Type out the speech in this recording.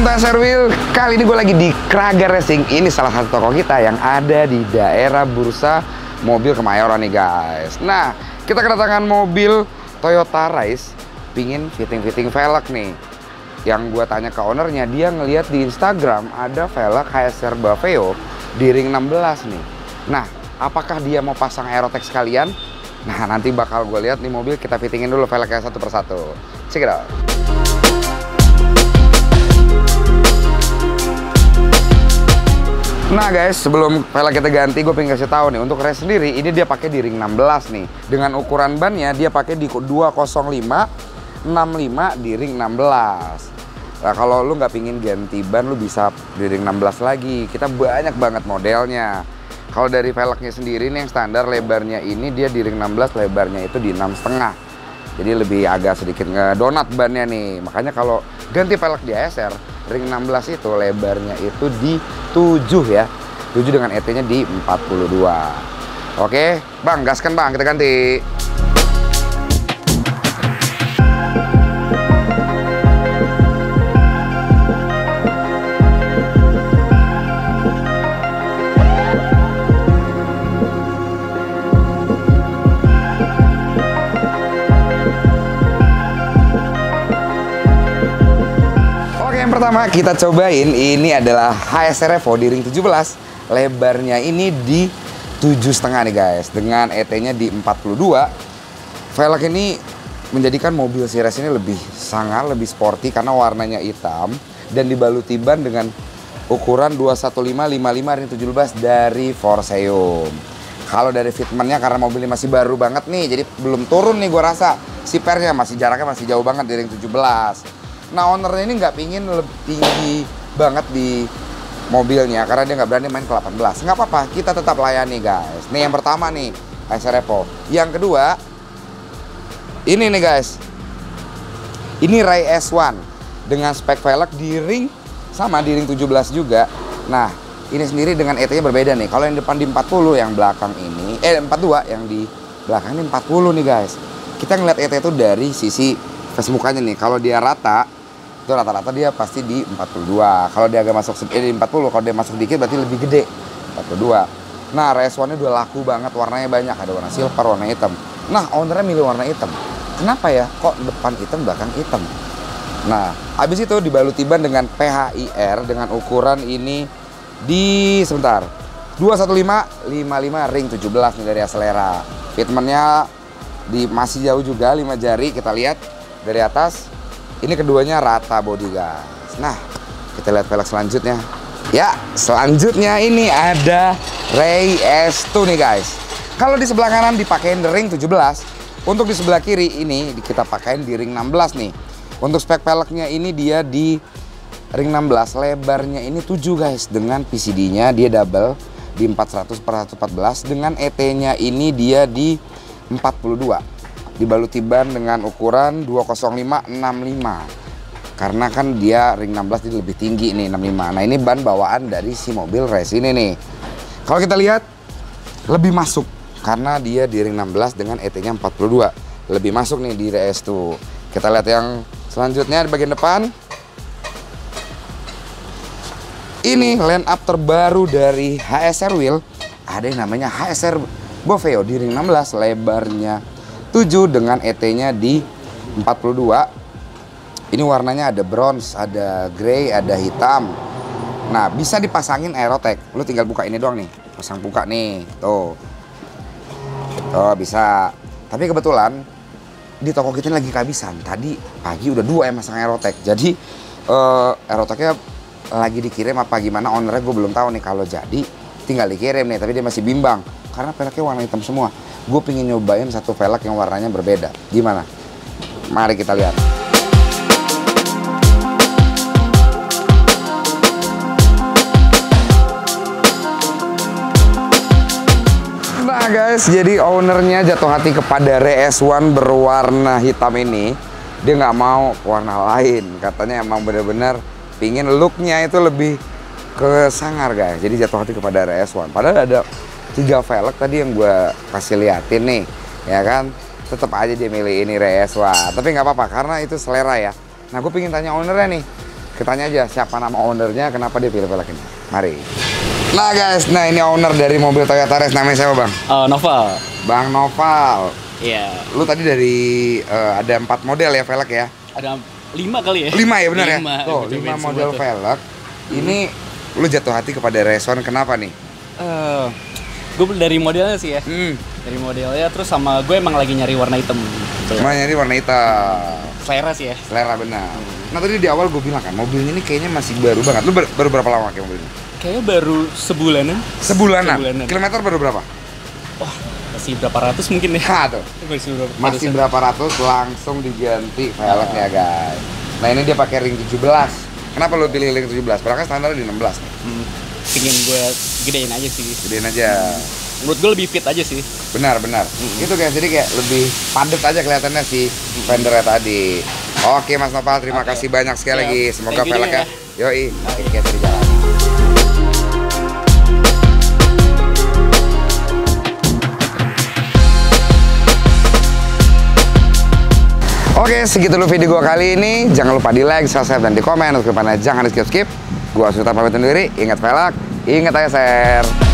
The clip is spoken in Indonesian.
Welcome to HSR Wheel. Kali ini gue lagi di Krager Racing. Ini salah satu toko kita yang ada di daerah Bursa Mobil Kemayoran nih guys. Nah, kita kedatangan mobil Toyota Raize, pingin fitting-fitting velg nih. Yang gue tanya ke ownernya, dia ngeliat di Instagram ada velg HSR Bavaro di ring 16 nih. Nah, apakah dia mau pasang aerotek sekalian? Nah, nanti bakal gue lihat nih mobil, kita fittingin dulu velgnya satu persatu. Check it out. Nah guys, sebelum velg kita ganti, gue pengen kasih tahu nih, untuk Raize sendiri ini dia pakai di ring 16 nih. Dengan ukuran bannya dia pakai di 205 65 di ring 16. Nah, kalau lu nggak pingin ganti ban, lu bisa di ring 16 lagi. Kita banyak banget modelnya. Kalau dari velgnya sendiri nih, yang standar lebarnya ini dia di ring 16, lebarnya itu di 6,5. Jadi lebih agak sedikit ngedonat bannya nih. Makanya kalau ganti velg di HSR ring 16 itu lebarnya itu di 7 ya, 7 dengan ET-nya di 42. Oke, Bang, gaskan Bang, kita ganti. Pertama kita cobain, ini adalah HSR Evo di ring 17, lebarnya ini di 7,5 nih guys, dengan ET-nya di 42. Velg ini menjadikan mobil si Raize ini lebih sporty karena warnanya hitam dan dibaluti ban dengan ukuran 21555 ring 17 dari Forseum. Kalau dari fitmentnya, karena mobilnya masih baru banget nih, jadi belum turun nih gua rasa, si pernya jaraknya masih jauh banget di ring 17. Nah, ownernya ini nggak pingin lebih tinggi banget di mobilnya karena dia nggak berani main ke 18. Nggak apa-apa, kita tetap layani guys. Nih yang pertama nih, SR Repo. Yang kedua, ini nih guys. Ini Ray S1 dengan spek velg di ring sama di ring 17 juga. Nah, ini sendiri dengan ET-nya berbeda nih. Kalau yang depan di 40, yang belakang ini 42, yang di belakang ini 40 nih guys. Kita ngeliat ET itu dari sisi face mukanya nih. Kalau dia rata, itu rata-rata dia pasti di 42. Kalau dia agak masuk di 40, kalau dia masuk dikit berarti lebih gede, 42. Nah, RS1-nya udah laku banget, warnanya banyak, ada warna silver, warna hitam. Nah, ownernya milih warna hitam. Kenapa ya? Kok depan hitam, belakang hitam? Nah, habis itu dibaluti ban dengan PHIR dengan ukuran ini di 21555 ring 17 nih dari aselera. Fitmentnya masih jauh juga, 5 jari kita lihat dari atas. Ini keduanya rata body guys. Nah, kita lihat velg selanjutnya. Ya, selanjutnya ini ada Ray S2 nih guys. Kalau di sebelah kanan dipakein ring 17, untuk di sebelah kiri ini kita pakein di ring 16 nih. Untuk spek velgnya ini dia di ring 16, lebarnya ini 7 guys. Dengan PCD-nya dia double di 400/114, dengan ET-nya ini dia di 42. Dibaluti ban dengan ukuran 20565 karena kan dia ring 16 jadi lebih tinggi nih, 65. Nah, ini ban bawaan dari si mobil Raize ini nih. Kalau kita lihat lebih masuk karena dia di ring 16 dengan ET-nya 42, lebih masuk nih di Raize tuh. Kita lihat yang selanjutnya di bagian depan. Ini line up terbaru dari HSR Wheel, ada yang namanya HSR Bofeo di ring 16, lebarnya 7 dengan ET-nya di 42. Ini warnanya ada bronze, ada grey, ada hitam. Nah, bisa dipasangin aerotek. Lu tinggal buka ini doang nih. Pasang buka nih. Tuh. Tuh, bisa. Tapi kebetulan di toko kita lagi kehabisan. Tadi pagi udah 2 yang masang aerotek. Jadi aeroteknya lagi dikirim apa gimana, ownernya gue belum tahu nih. Kalau jadi tinggal dikirim nih, tapi dia masih bimbang karena velgnya warna hitam semua. Gue pengen nyobain satu velg yang warnanya berbeda. Gimana? Mari kita lihat. Nah guys, jadi ownernya jatuh hati kepada RS1 berwarna hitam ini. Dia nggak mau warna lain. Katanya emang bener-bener pingin looknya itu lebih ke sangar guys. Jadi jatuh hati kepada RS1. Padahal ada 3 velg tadi yang gue kasih liatin nih, ya kan, tetap aja dia milih ini Raize. Wah, tapi nggak apa-apa karena itu selera ya. Nah, gue pengen tanya ownernya nih, Kita tanya aja siapa nama ownernya, kenapa dia pilih velg ini. Mari. Nah guys, nah ini owner dari mobil Toyota Raize, namanya siapa bang? Noval. Bang Noval. Iya. Yeah. Lu tadi dari ada 4 model ya velg ya? Ada 5 kali ya? 5 ya benar ya? Tuh, 5 model velg. Ini lu jatuh hati kepada Raize1 kenapa nih? Gue dari modelnya sih ya. Dari modelnya, terus sama gue emang lagi nyari warna hitam. Cuma nyari warna hitam. Selera sih ya. Selera benar. Nah tadi di awal gue bilang kan mobilnya ini kayaknya masih baru banget. Lu baru berapa lama pakai mobil ini? Kayaknya baru sebulanan. Sebulanan. Kilometer baru berapa? Wah, masih berapa ratus mungkin ya. Nah, tuh. Masih berapa ratus langsung diganti velg ya guys. Nah ini dia pakai ring 17. Kenapa lu pilih ring 17? Padahal standarnya di 16 nih. Pingin gue gedein aja sih. Gedein aja. Menurut gue lebih fit aja sih. Benar. Itu guys, jadi kayak lebih padat aja kelihatannya si fendernya tadi. Oke Mas Noval, terima kasih banyak sekali lagi. Semoga velgnya yoi makin kayak di jalan. Oke, segitu dulu video gua kali ini. Jangan lupa di like, subscribe, dan di komen. Jangan di skip-skip. Gua Suta pamit undur diri. Ingat velg, ingat HSR.